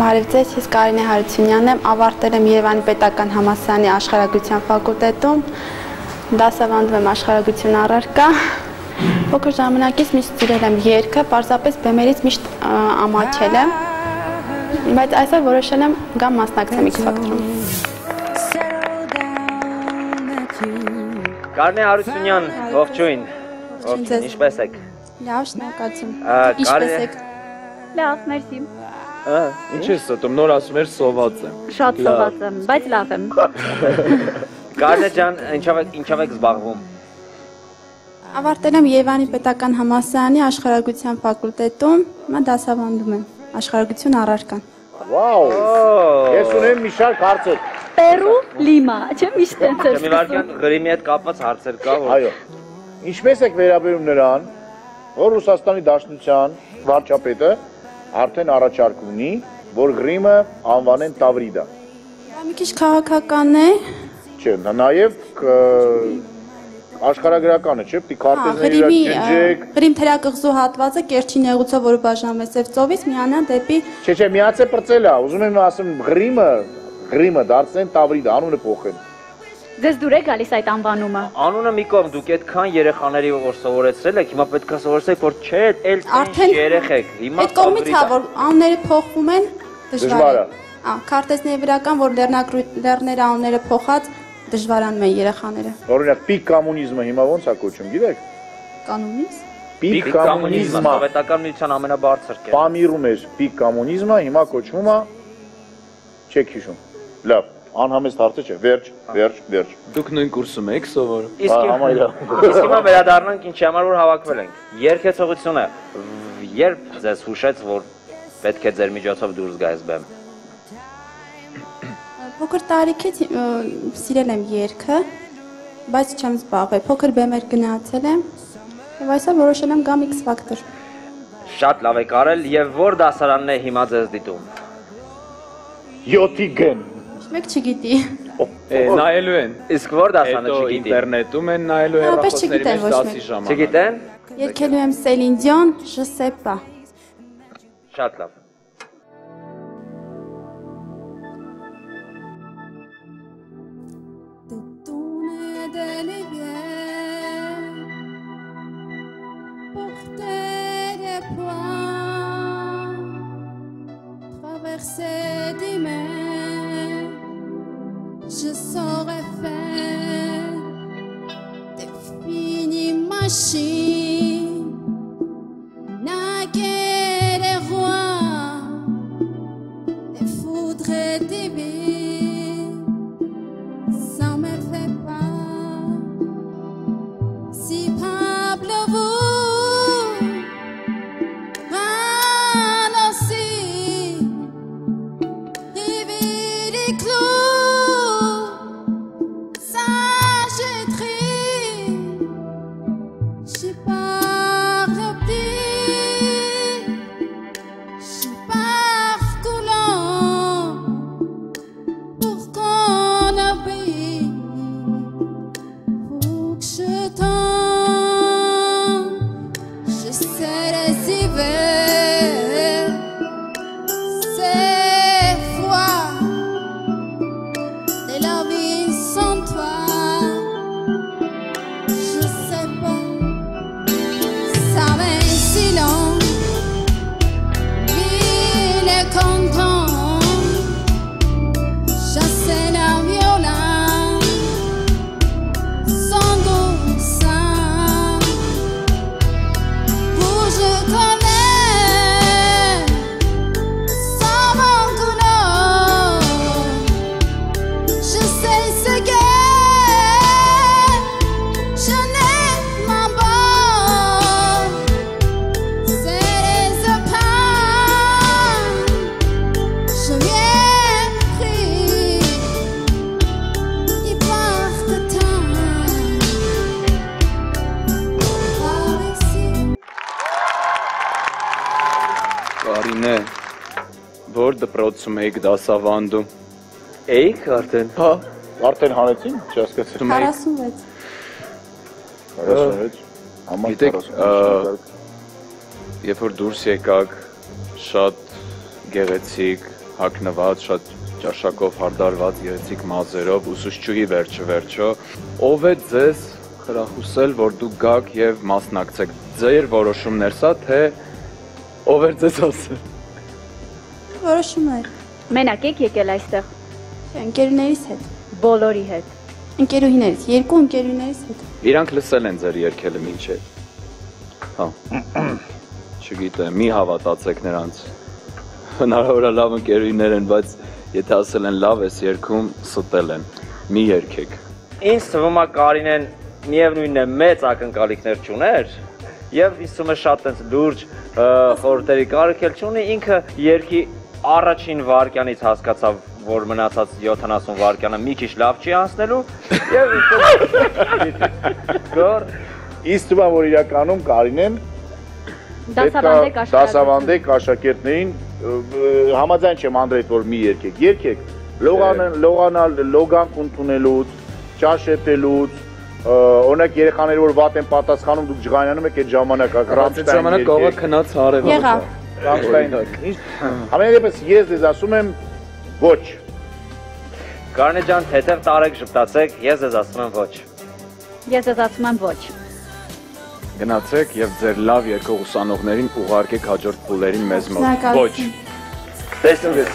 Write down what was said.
Բարև ձեզ, ես Կարինե Հարությունյանն եմ, ավարտել եմ Երևանի պետական համալսարանի աշխարհագրության ֆակուլտետում, դասավանդում եմ աշխարհագրություն առարկա, փոքր ժամանակից միշտ սիրել եմ երգը, պարզապես բեմերից միշտ ամաչել եմ, բայց այսօր որոշել եմ գամ մասնակցեմ X-Factor-ում։ Կարինե Հարությունյան, ողջույն, ինչպե՞ս եք։ Լավ, շնորհակալություն։ Ինչպե՞ս եք։ Լավ, մերսի։ Ինչ ես ստում, նոր ասում էր սոված եմ։ Շատ սոված եմ, բայց լավ եմ։ Կարինե ջան, ինչով եք զբաղվում։ Ավարտել եմ Երևանի պետական համալսարանի աշխարհագրության ֆակուլտետում, մա դասավանդում եմ աշխարհագրություն առարկան։ Վաո, ես ունեմ մի շարք հարցեր։ Պերու, Լիմա, չէ՞ միշտ տենց է։ Մի վարքան Ղրիմի հետ կապված հարցեր կա, որ։ Այո։ Ինչպես եք վերաբերում նրան, որ Ռուսաստանի Դաշնության վարչապետը արդեն առաջարկ ունի, որ Ղրիմը անվանեն Տավրիդա։ Դա մի քիչ քաղաքական է։ Չէ, նաև աշխարհագրական է, չէ՞, պիտի քարտեզների իրար գնջեք։ Ղրիմ թերակղզու հատվածը Կերչի նեղուցով, որը բաժանում է Սև ծովից, միանա դեպի։ Չէ, չէ, միած է պրծելա, ուզում եմ ասեմ Ղրիմը դարձնեն Տավրիդա, անունը փոխեն։ Ձեզ դուր է գալիս այդ անվանումը։ Անունը մի կողմ, դուք այդքան երեխաների որ սովորեցրել եք, հիմա պետք է սովորեցեք, որ չէ, էլ ինչ երեխեք, հիմա Տավրիդա։ Այդ կողմից հա, որ անունները փոխում են, դժվար է։ Ա, քարտեզների վրական, որ լեռներ անունները փոխած, դժվարանում են երեխաները։ Օրինակ, պիկ կոմունիզմը հիմա ո՞նց է կոչում, գիտեք։ Կոմունիզմ։ Պիկ կոմունիզմը Սովետական միության ամենաբարձր կերպ։ Պամիրում էր պիկ կոմունիզմը, հիմա կոչվում է չեք հիշում։ Լավ։ Անհամեստ հարցը չէ, վերջ։ Դուք նույն կուրսում եք սովորում։ Իսկ հիմա վերադառնանք ինչի համար որ հավաքվել ենք։ Երգեցողությունը երբ ձեզ հուշեց, որ պետք է ձեր միջոցով դուրս գա այս բեմ։ Փոքր տարիքից սիրել եմ երգը, բայց չեմ զբաղվել։ Փոքր բեմեր գնացել եմ, եւ այսօր որոշել եմ գամ X-Factor։ Շատ լավ եք արել, եւ որ դասարանն է հիմա ձեզ դիտում։ 7-ի գն Մեկ չգիտի։ Նայելու են։ Իսկ որ դասանը չգիտի։ Հետո ինտերնետում են նայելու հեռախոսների մեջ դասի ժամանակ։ Չգիտեն։ Երգելու եմ Սելին Դիոն, Je sais pas։ Շատ լավ։ Je saurais faire des finies machines, naguer les rois, les foudres et des billes. Ça me fait pas si Pablo vous parle aussi, river les clous. Կարինե, որ դպրոցում էիք դասավանդում։ Էիք արդեն։ Հա, արդեն հանեցին, չի հասկացել։ 46։ 46։ Համարյա 46։ Երբ որ դուրս եկաք, շատ գեղեցիկ, հագնված, շատ ճաշակով հարդարված երեցիկ մազերով, ուսուցչուհի վերջը, ով է ձեզ խրախուսել, որ դուք գաք եւ մասնակցեք։ Ձեր որոշումներ սա, թե ով է ձեզ ասել։ Որոշումներ։ Մենակ եք եկել այստեղ։ Ընկերուհիներիս հետ։ Բոլորի հետ։ Ընկերուհիներիս, երկու ընկերուհիներիս հետ։ Իրանք լսել են ձեր երգելը մինչև։ Հա։ Չգիտեմ, մի հավատացեք նրանց։ Հնարավոր է լավ ընկերուհիներ են, բայց եթե ասել են լավ էս երգում, ստել են։ Մի երգեք։ Ինձ թվում է Կարինեն միևնույնն է մեծ ակնկալիքներ չուներ եւ ինձ թվում է շատ այնց լուրջ խորհուրդերի կարիքել չունի, ինքը երգի առաջին վարկյանից հասկացավ, որ մնացած 70 վարկյանը մի քիչ լավ չի անցնելու եւ ինձ թվում է որ իրականում Կարինեն դասավանդեք աշակերտներին համաձայն չեմ Անդրեյ որ մի երգեք երգեք լողանալ լոգանք ընդունելուց ճաշեցելուց օրինակ երեխաները որ վատ են պատասխանում դուք ջղայնանում եք այդ ժամանակ այդ ժամանակ կողը քնած հարևան եղավ ամենևս ես դեզ ասում եմ ոչ Կարինե ջան թեթև տարեք ժպտացեք ես դեզ ասում եմ ոչ ես դեզ ասում եմ ոչ Գնացեք եւ ձեր լավ երկու ուսանողներին ուղարկեք հաջորդ փուլերին մեզ մոտ։ Ոչ։ Տեսնվեց։